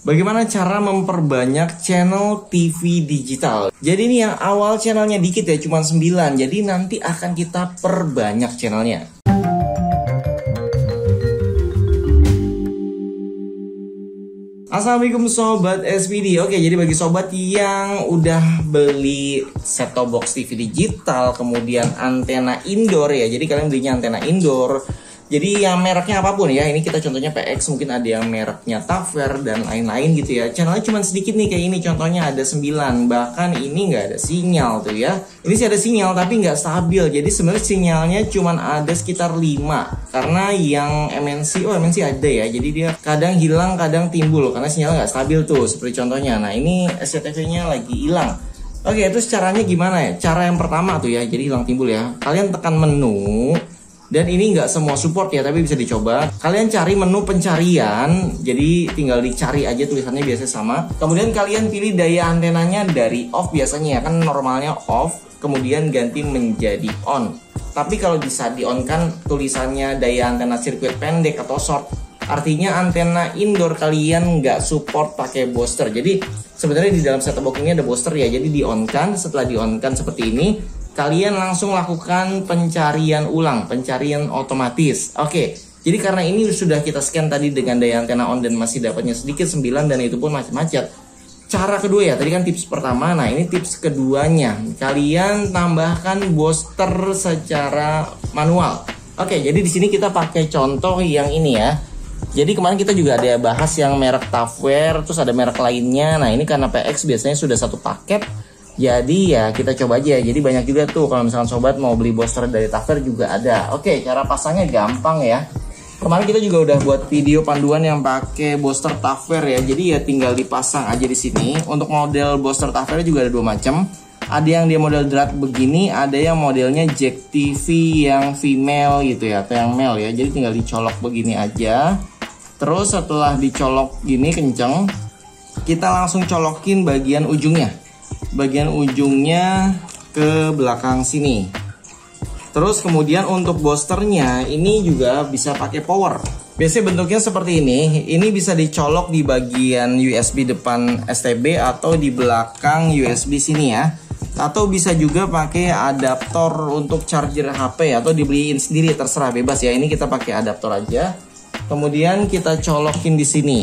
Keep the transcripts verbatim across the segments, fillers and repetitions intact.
Bagaimana cara memperbanyak channel T V digital? Jadi ini yang awal channelnya dikit ya, cuma sembilan. Jadi nanti akan kita perbanyak channelnya. Assalamualaikum Sobat S P D. Oke, jadi bagi sobat yang udah beli set-top box T V digital, kemudian antena indoor ya. Jadi kalian belinya antena indoor. Jadi yang mereknya apapun ya, ini kita contohnya P X, mungkin ada yang mereknya Toughware dan lain-lain gitu ya. Channelnya cuma sedikit nih kayak ini, contohnya ada sembilan, bahkan ini nggak ada sinyal tuh ya. Ini sih ada sinyal tapi nggak stabil, jadi sebenarnya sinyalnya cuma ada sekitar lima. Karena yang M N C, oh M N C ada ya, jadi dia kadang hilang kadang timbul, karena sinyalnya nggak stabil tuh, seperti contohnya. Nah ini S C T V-nya lagi hilang. Oke, terus caranya gimana ya? Cara yang pertama tuh ya, jadi hilang timbul ya, kalian tekan menu. Dan ini nggak semua support ya, tapi bisa dicoba. Kalian cari menu pencarian, jadi tinggal dicari aja tulisannya biasanya sama. Kemudian kalian pilih daya antenanya dari off biasanya ya, kan normalnya off, kemudian ganti menjadi on. Tapi kalau bisa di on kan tulisannya daya antena sirkuit pendek atau short. Artinya antena indoor kalian nggak support pakai booster. Jadi sebenarnya di dalam set-top box ini ada booster ya, jadi di on kan, setelah di on kan seperti ini. Kalian langsung lakukan pencarian ulang, pencarian otomatis. Oke, jadi karena ini sudah kita scan tadi dengan daya antena on dan masih dapatnya sedikit sembilan, dan itu pun masih macet. Cara kedua ya, tadi kan tips pertama, nah ini tips keduanya. Kalian tambahkan booster secara manual. Oke, jadi di sini kita pakai contoh yang ini ya. Jadi kemarin kita juga ada bahas yang merek Toughware, terus ada merek lainnya. Nah ini karena P X biasanya sudah satu paket, jadi ya kita coba aja. Jadi banyak juga tuh kalau misalkan sobat mau beli booster dari Tafer juga ada. Oke, cara pasangnya gampang ya. Kemarin kita juga udah buat video panduan yang pakai booster Tafer ya. Jadi ya tinggal dipasang aja di sini. Untuk model booster Tafer juga ada dua macam. Ada yang dia model drat begini, ada yang modelnya jack T V yang female gitu ya, atau yang male ya. Jadi tinggal dicolok begini aja. Terus setelah dicolok gini kenceng, kita langsung colokin bagian ujungnya. Bagian ujungnya ke belakang sini. Terus kemudian untuk boosternya ini juga bisa pakai power. Biasanya bentuknya seperti ini. Ini bisa dicolok di bagian U S B depan S T B atau di belakang U S B sini ya. Atau bisa juga pakai adaptor untuk charger H P atau dibeliin sendiri, terserah, bebas ya. Ini kita pakai adaptor aja. Kemudian kita colokin di sini.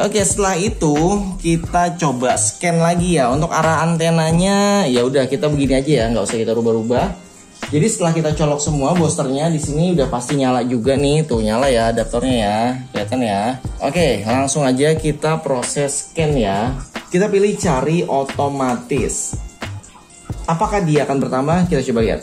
Oke, setelah itu kita coba scan lagi ya. Untuk arah antenanya ya udah kita begini aja ya, nggak usah kita rubah-rubah. Jadi setelah kita colok semua boosternya di sini udah pasti nyala juga nih. Tuh nyala ya adaptornya ya, kelihatan ya. Oke, langsung aja kita proses scan ya. Kita pilih cari otomatis. Apakah dia akan bertambah? Kita coba lihat.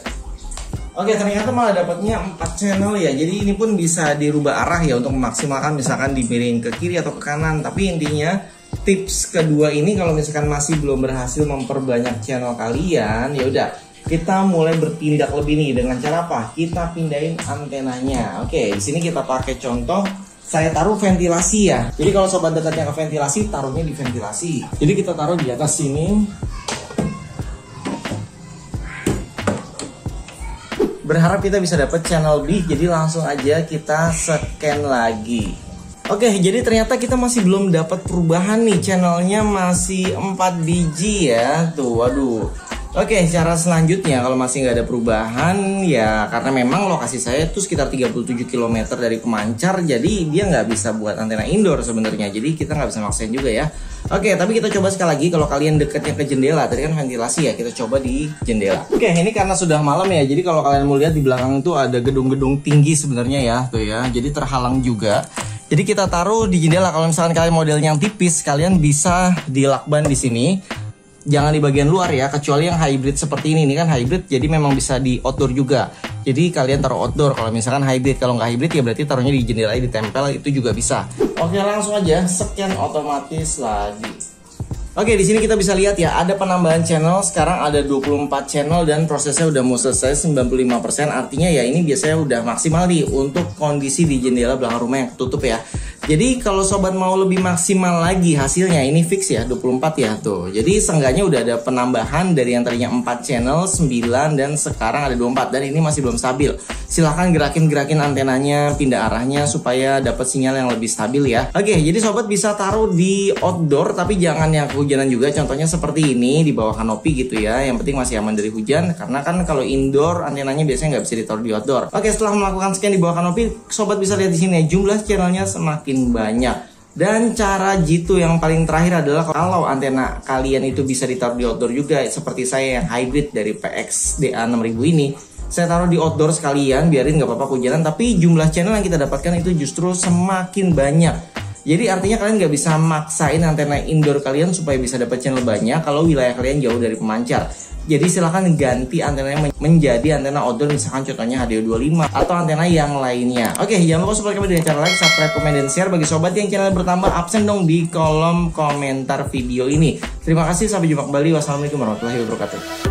Oke, ternyata malah dapatnya empat channel ya. Jadi ini pun bisa dirubah arah ya untuk memaksimalkan, misalkan dimiring ke kiri atau ke kanan. Tapi intinya tips kedua ini kalau misalkan masih belum berhasil memperbanyak channel kalian, ya udah kita mulai bertindak lebih nih dengan cara apa? Kita pindahin antenanya. Oke, di sini kita pakai contoh saya taruh ventilasi ya. Jadi kalau sobat dekatnya ke ventilasi, taruhnya di ventilasi. Jadi kita taruh di atas sini. Berharap kita bisa dapat channel B, jadi langsung aja kita scan lagi. Oke, jadi ternyata kita masih belum dapat perubahan nih, channelnya masih empat biji ya. Tuh, waduh. Oke, cara selanjutnya kalau masih nggak ada perubahan ya, karena memang lokasi saya tuh sekitar tiga puluh tujuh kilometer dari pemancar, jadi dia nggak bisa buat antena indoor sebenarnya. Jadi kita nggak bisa maksain juga ya. Oke, tapi kita coba sekali lagi kalau kalian dekatnya ke jendela. Tadi kan ventilasi ya, kita coba di jendela. Oke, ini karena sudah malam ya. Jadi kalau kalian mau lihat di belakang itu ada gedung-gedung tinggi sebenarnya ya, tuh ya. Jadi terhalang juga. Jadi kita taruh di jendela. Kalau misalkan kalian modelnya yang tipis, kalian bisa dilakban di sini. Jangan di bagian luar ya, kecuali yang hybrid seperti ini. Ini kan hybrid, jadi memang bisa di outdoor juga. Jadi kalian taruh outdoor kalau misalkan hybrid. Kalau nggak hybrid ya berarti taruhnya di jendela, ditempel, itu juga bisa. Oke, langsung aja scan otomatis lagi. Oke, di sini kita bisa lihat ya ada penambahan channel. Sekarang ada dua puluh empat channel dan prosesnya udah mau selesai sembilan puluh lima persen. Artinya ya ini biasanya udah maksimal nih untuk kondisi di jendela belakang rumah yang ketutup ya. Jadi kalau sobat mau lebih maksimal lagi hasilnya, ini fix ya dua puluh empat ya tuh. Jadi seenggaknya udah ada penambahan dari yang tadinya empat channel, sembilan, dan sekarang ada dua puluh empat, dan ini masih belum stabil. Silahkan gerakin-gerakin antenanya, pindah arahnya supaya dapat sinyal yang lebih stabil ya. Oke, jadi sobat bisa taruh di outdoor tapi jangan yang kehujanan juga. Contohnya seperti ini di bawah kanopi gitu ya. Yang penting masih aman dari hujan, karena kan kalau indoor antenanya biasanya nggak bisa ditaruh di outdoor. Oke, setelah melakukan scan di bawah kanopi, sobat bisa lihat di sini ya, jumlah channelnya semakin banyak. Dan cara jitu yang paling terakhir adalah kalau antena kalian itu bisa ditaruh di outdoor juga, seperti saya yang hybrid dari P X D A enam ribu ini, saya taruh di outdoor sekalian, biarin nggak apa-apa kehujanan, tapi jumlah channel yang kita dapatkan itu justru semakin banyak. Jadi artinya kalian nggak bisa maksain antena indoor kalian supaya bisa dapat channel banyak kalau wilayah kalian jauh dari pemancar. Jadi silahkan ganti antenanya menjadi antena outdoor, misalkan contohnya H D O dua puluh lima atau antena yang lainnya. Oke, jangan lupa support kami dengan cara like, subscribe, komen, dan share. Bagi sobat yang channel bertambah, absen dong di kolom komentar video ini. Terima kasih, sampai jumpa kembali. Wassalamualaikum warahmatullahi wabarakatuh.